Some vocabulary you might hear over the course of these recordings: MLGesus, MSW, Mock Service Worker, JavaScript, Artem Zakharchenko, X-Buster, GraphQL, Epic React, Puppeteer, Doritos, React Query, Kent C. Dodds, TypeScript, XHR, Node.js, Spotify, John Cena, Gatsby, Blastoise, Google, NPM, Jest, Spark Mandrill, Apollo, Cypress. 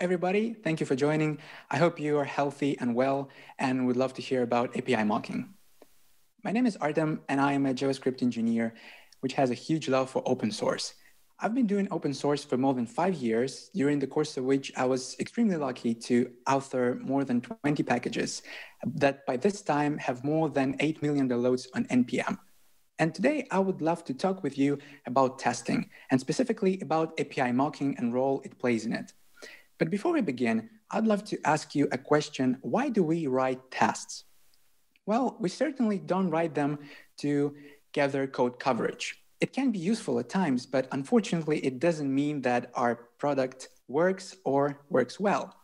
everybody. Thank you for joining. I hope you are healthy and well, and would love to hear about API mocking. My name is Artem, and I am a JavaScript engineer, which has a huge love for open source. I've been doing open source for more than 5 years, during the course of which I was extremely lucky to author more than 20 packages that by this time have more than 8 million downloads on NPM. And today I would love to talk with you about testing, and specifically about API mocking and role it plays in it. But before we begin, I'd love to ask you a question. Why do we write tests? Well, we certainly don't write them to gather code coverage. It can be useful at times, but unfortunately, it doesn't mean that our product works or works well.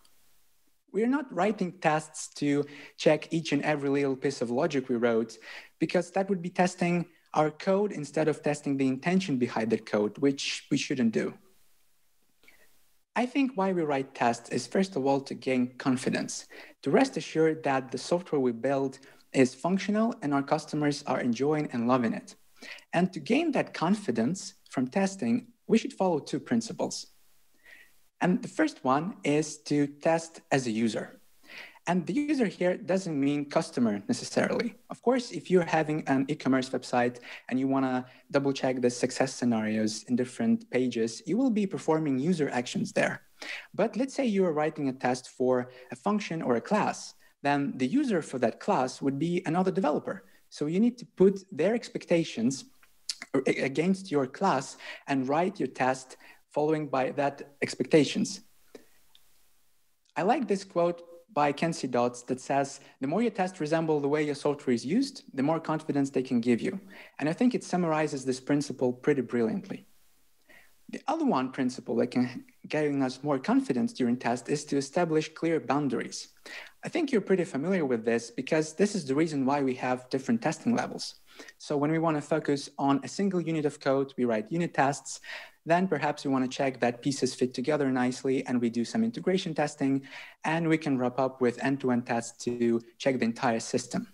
We're not writing tests to check each and every little piece of logic we wrote, because that would be testing our code instead of testing the intention behind the code, which we shouldn't do. I think why we write tests is, first of all, to gain confidence, to rest assured that the software we build is functional and our customers are enjoying and loving it. And to gain that confidence from testing, we should follow two principles. And the first one is to test as a user. And the user here doesn't mean customer necessarily. Of course, if you're having an e-commerce website and you want to double check the success scenarios in different pages, you will be performing user actions there. But let's say you are writing a test for a function or a class, then the user for that class would be another developer. So you need to put their expectations against your class and write your test following by that expectations. I like this quote by Kent C. Dodds that says, the more your tests resemble the way your software is used, the more confidence they can give you. And I think it summarizes this principle pretty brilliantly. The other one principle that can give us more confidence during tests is to establish clear boundaries. I think you're pretty familiar with this because this is the reason why we have different testing levels. So when we want to focus on a single unit of code, we write unit tests. Then perhaps we want to check that pieces fit together nicely and we do some integration testing, and we can wrap up with end-to-end tests to check the entire system.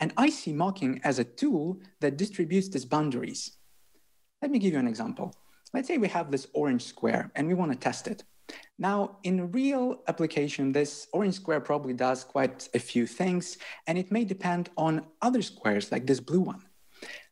And I see mocking as a tool that distributes these boundaries. Let me give you an example. Let's say we have this orange square and we want to test it. Now, in real application, this orange square probably does quite a few things, and it may depend on other squares like this blue one.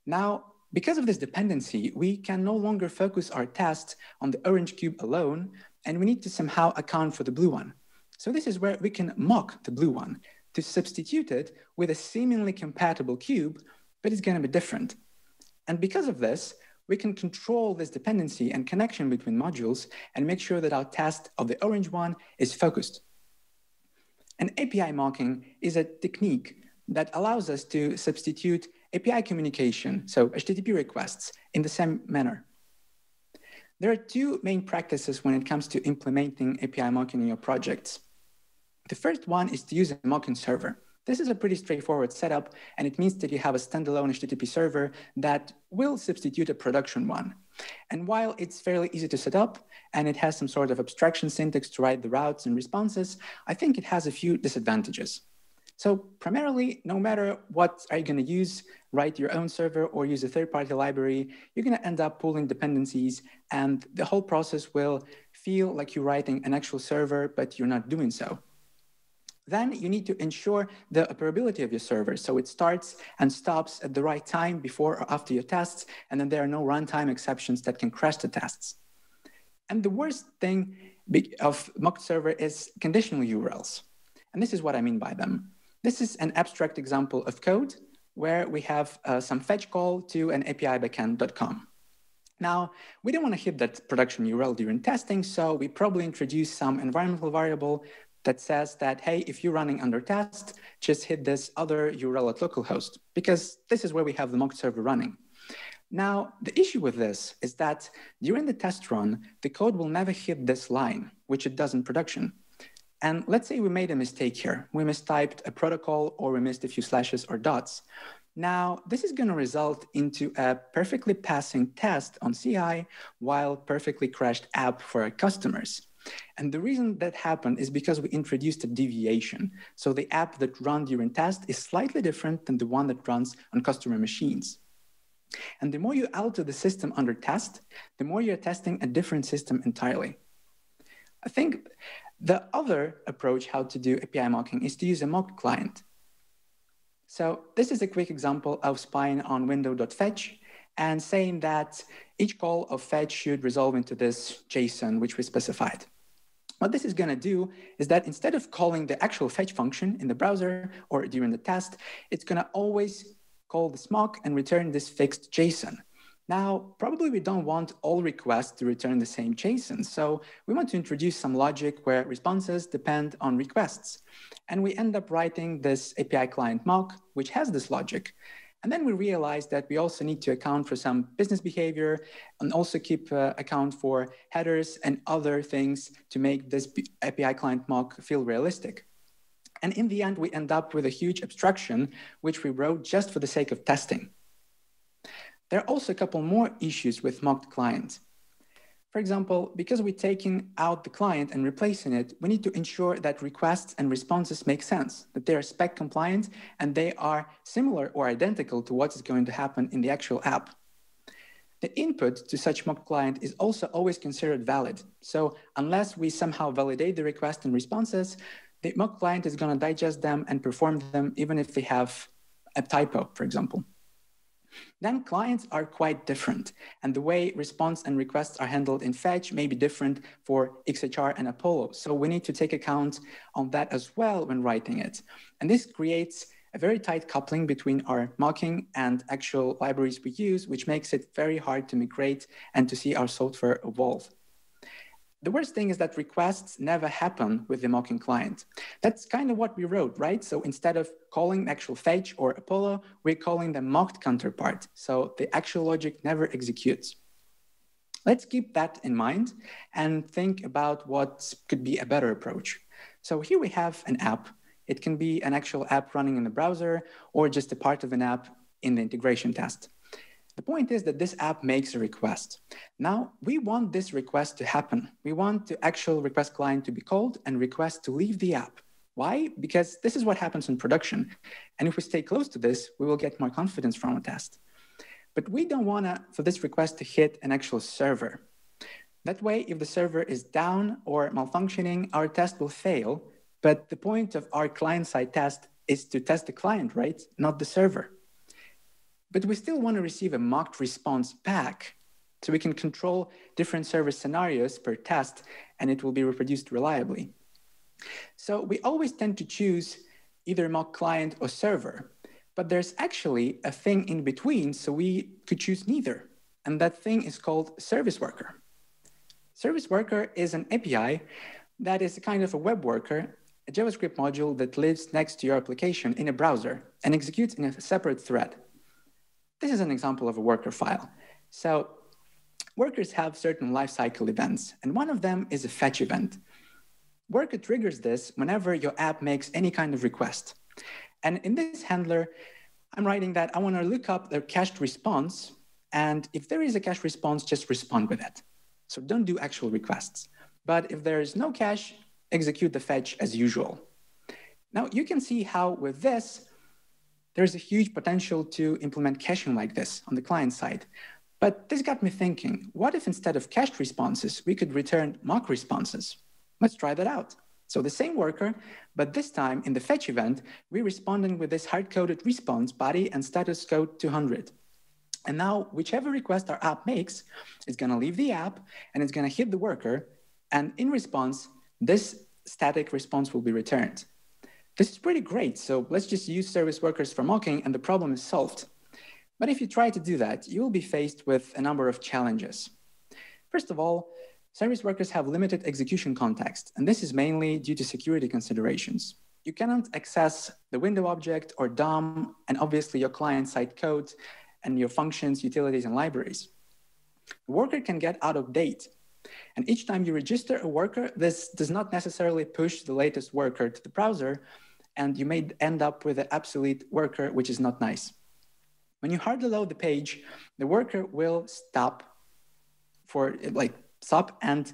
Now, because of this dependency, we can no longer focus our tests on the orange cube alone, and we need to somehow account for the blue one. So this is where we can mock the blue one to substitute it with a seemingly compatible cube, but it's going to be different. And because of this, we can control this dependency and connection between modules and make sure that our test of the orange one is focused. And API mocking is a technique that allows us to substitute API communication, so HTTP requests, in the same manner. There are two main practices when it comes to implementing API mocking in your projects. The first one is to use a mocking server. This is a pretty straightforward setup, and it means that you have a standalone HTTP server that will substitute a production one. And while it's fairly easy to set up, and it has some sort of abstraction syntax to write the routes and responses, I think it has a few disadvantages. So primarily, no matter what are you going to use, write your own server or use a third-party library, you're going to end up pulling dependencies, and the whole process will feel like you're writing an actual server, but you're not doing so. Then you need to ensure the operability of your server. So it starts and stops at the right time before or after your tests, and then there are no runtime exceptions that can crash the tests. And the worst thing of mock server is conditional URLs. And this is what I mean by them. This is an abstract example of code where we have some fetch call to an API backend.com. Now, we don't want to hit that production URL during testing, so we probably introduce some environmental variable that says that, hey, if you're running under test, just hit this other URL at localhost, because this is where we have the mock server running. Now, the issue with this is that during the test run, the code will never hit this line, which it does in production. And let's say we made a mistake here. We mistyped a protocol, or we missed a few slashes or dots. Now, this is going to result into a perfectly passing test on CI while perfectly crashed app for our customers. And the reason that happened is because we introduced a deviation. So the app that runs during test is slightly different than the one that runs on customer machines. And the more you alter the system under test, the more you're testing a different system entirely. I think the other approach how to do API mocking is to use a mock client. So this is a quick example of spying on window.fetch and saying that each call of fetch should resolve into this JSON, which we specified. What this is going to do is that instead of calling the actual fetch function in the browser or during the test, it's going to always call this mock and return this fixed JSON. Now, probably we don't want all requests to return the same JSON, so we want to introduce some logic where responses depend on requests. And we end up writing this API client mock, which has this logic. And then we realize that we also need to account for some business behavior and also keep account for headers and other things to make this API client mock feel realistic. And in the end, we end up with a huge abstraction, which we wrote just for the sake of testing. There are also a couple more issues with mocked clients. For example, because we're taking out the client and replacing it, we need to ensure that requests and responses make sense, that they are spec compliant and they are similar or identical to what is going to happen in the actual app. The input to such mock client is also always considered valid. So unless we somehow validate the request and responses, the mock client is going to digest them and perform them even if they have a typo, for example. Then clients are quite different, and the way response and requests are handled in Fetch may be different for XHR and Apollo. So we need to take account on that as well when writing it. And this creates a very tight coupling between our mocking and actual libraries we use, which makes it very hard to migrate and to see our software evolve. The worst thing is that requests never happen with the mocking client. That's kind of what we wrote, right? So instead of calling actual fetch or Apollo, we're calling the mocked counterpart. So the actual logic never executes. Let's keep that in mind and think about what could be a better approach. So here we have an app. It can be an actual app running in the browser or just a part of an app in the integration test. The point is that this app makes a request. Now, we want this request to happen. We want the actual request client to be called and request to leave the app. Why? Because this is what happens in production. And if we stay close to this, we will get more confidence from a test. But we don't want for this request to hit an actual server. That way, if the server is down or malfunctioning, our test will fail. But the point of our client-side test is to test the client, right? Not the server. But we still want to receive a mocked response back so we can control different service scenarios per test and it will be reproduced reliably. So we always tend to choose either mock client or server, but there's actually a thing in between, so we could choose neither. And that thing is called Service Worker. Service Worker is an API that is a kind of a web worker, a JavaScript module that lives next to your application in a browser and executes in a separate thread. This is an example of a worker file. So workers have certain lifecycle events, and one of them is a fetch event. Worker triggers this whenever your app makes any kind of request. And in this handler, I'm writing that I want to look up the cached response, and if there is a cached response, just respond with it. So don't do actual requests. But if there is no cache, execute the fetch as usual. Now you can see how with this, there's a huge potential to implement caching like this on the client side. But this got me thinking, what if instead of cached responses, we could return mock responses? Let's try that out. So the same worker, but this time in the fetch event, we're responding with this hard-coded response body and status code 200. And now whichever request our app makes, it's going to leave the app and it's going to hit the worker. And in response, this static response will be returned. This is pretty great, so let's just use service workers for mocking and the problem is solved. But if you try to do that, you will be faced with a number of challenges. First of all, service workers have limited execution context, and this is mainly due to security considerations. You cannot access the window object or DOM, and obviously your client-side code and your functions, utilities, and libraries. The worker can get out of date. And each time you register a worker, this does not necessarily push the latest worker to the browser, and you may end up with an obsolete worker, which is not nice. When you hard load the page, the worker will stop, and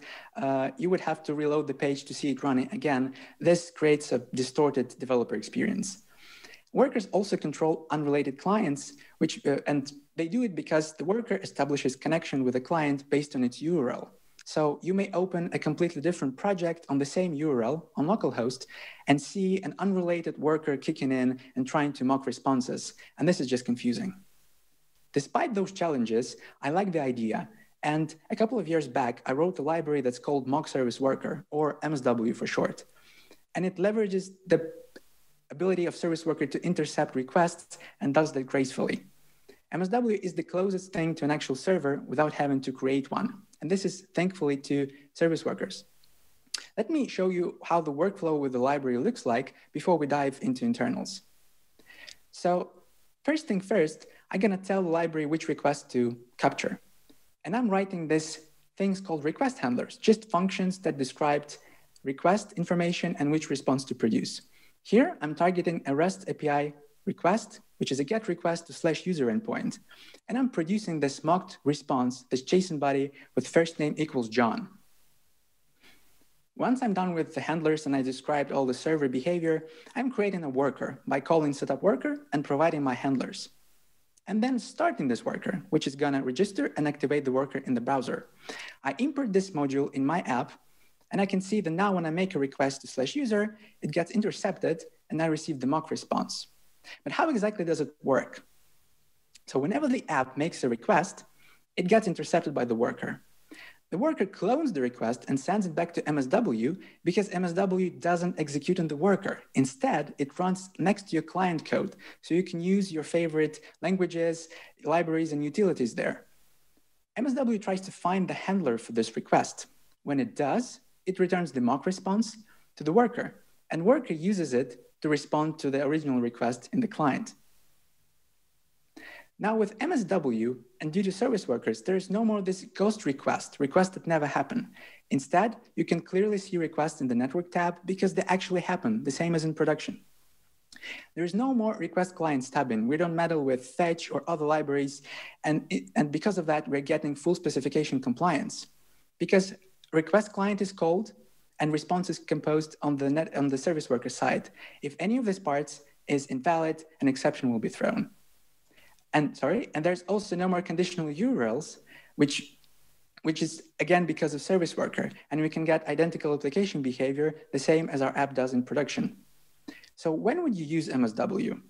you would have to reload the page to see it running again. This creates a distorted developer experience. Workers also control unrelated clients, which and they do it because the worker establishes connection with a client based on its URL. So you may open a completely different project on the same URL on localhost and see an unrelated worker kicking in and trying to mock responses. And this is just confusing. Despite those challenges, I like the idea. And a couple of years back, I wrote a library that's called Mock Service Worker, or MSW for short. And it leverages the ability of Service Worker to intercept requests and does that gracefully. MSW is the closest thing to an actual server without having to create one. And this is thankfully to service workers. Let me show you how the workflow with the library looks like before we dive into internals. So first thing first, I'm going to tell the library which request to capture. And I'm writing this things called request handlers, just functions that describe request information and which response to produce. Here, I'm targeting a REST API request, which is a GET request to /user endpoint. And I'm producing this mocked response, this JSON body with first name equals John. Once I'm done with the handlers and I described all the server behavior, I'm creating a worker by calling setup worker and providing my handlers. And then starting this worker, which is gonna register and activate the worker in the browser. I import this module in my app, and I can see that now when I make a request to /user, it gets intercepted and I receive the mock response. But how exactly does it work? So whenever the app makes a request, it gets intercepted by the worker. The worker clones the request and sends it back to MSW because MSW doesn't execute on the worker. Instead, it runs next to your client code. So you can use your favorite languages, libraries, and utilities there. MSW tries to find the handler for this request. When it does, it returns the mock response to the worker, and worker uses it to respond to the original request in the client. Now with MSW and due to service workers, there is no more this ghost request that never happened. Instead, you can clearly see requests in the network tab because they actually happen, the same as in production. There is no more request clients tabbing. We don't meddle with fetch or other libraries. And because of that, we're getting full specification compliance because request client is called and response is composed on the service worker side. If any of these parts is invalid, an exception will be thrown. And there's also no more conditional URLs, which is again because of service worker, and we can get identical application behavior the same as our app does in production. So when would you use MSW?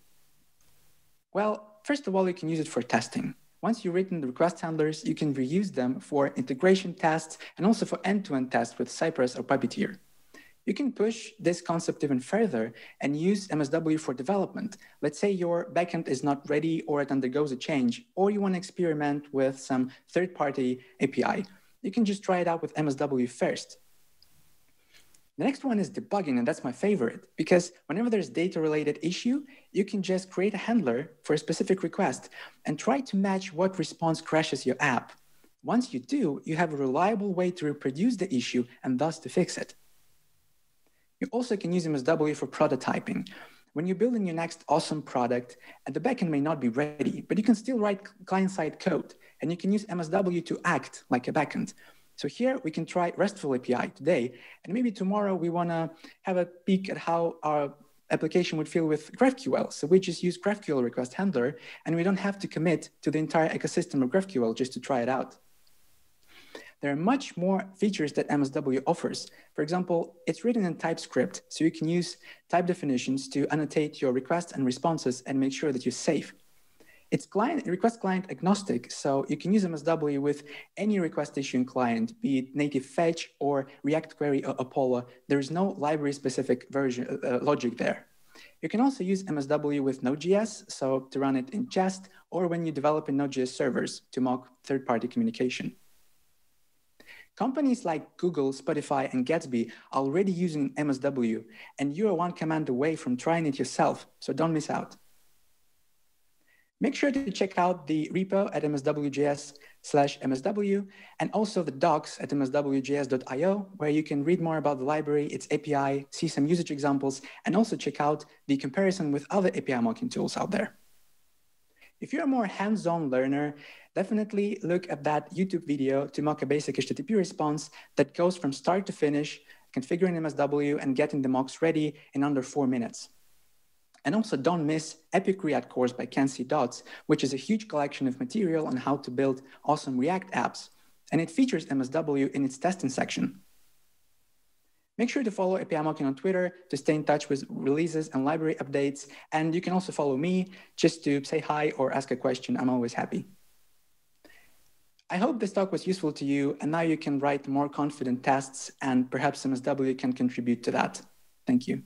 Well, first of all, you can use it for testing. Once you've written the request handlers, you can reuse them for integration tests and also for end-to-end tests with Cypress or Puppeteer. You can push this concept even further and use MSW for development. Let's say your backend is not ready or it undergoes a change, or you want to experiment with some third-party API. You can just try it out with MSW first. The next one is debugging, and that's my favorite, because whenever there's data-related issue, you can just create a handler for a specific request and try to match what response crashes your app. Once you do, you have a reliable way to reproduce the issue and thus to fix it. You also can use MSW for prototyping. When you're building your next awesome product, and the backend may not be ready, but you can still write client-side code, and you can use MSW to act like a backend. So here we can try RESTful API today, and maybe tomorrow we want to have a peek at how our application would feel with GraphQL. So we just use GraphQL request handler, and we don't have to commit to the entire ecosystem of GraphQL just to try it out. There are much more features that MSW offers. For example, it's written in TypeScript, so you can use type definitions to annotate your requests and responses and make sure that you're safe. It's request client agnostic, so you can use MSW with any request issuing client, be it native fetch or React Query or Apollo. There is no library-specific version logic there. You can also use MSW with Node.js, so to run it in Jest, or when you develop in Node.js servers to mock third-party communication. Companies like Google, Spotify, and Gatsby are already using MSW, and you are one command away from trying it yourself, so don't miss out. Make sure to check out the repo at mswjs.com/msw and also the docs at mswjs.io, where you can read more about the library, its API, see some usage examples, and also check out the comparison with other API mocking tools out there. If you're a more hands-on learner, definitely look at that YouTube video to mock a basic HTTP response that goes from start to finish, configuring MSW and getting the mocks ready in under 4 minutes. And also don't miss Epic React course by Kent C. Dodds, which is a huge collection of material on how to build awesome React apps. and it features MSW in its testing section. Make sure to follow API Mocking on Twitter to stay in touch with releases and library updates. And you can also follow me just to say hi or ask a question. I'm always happy. I hope this talk was useful to you, and now you can write more confident tests, and perhaps MSW can contribute to that. Thank you.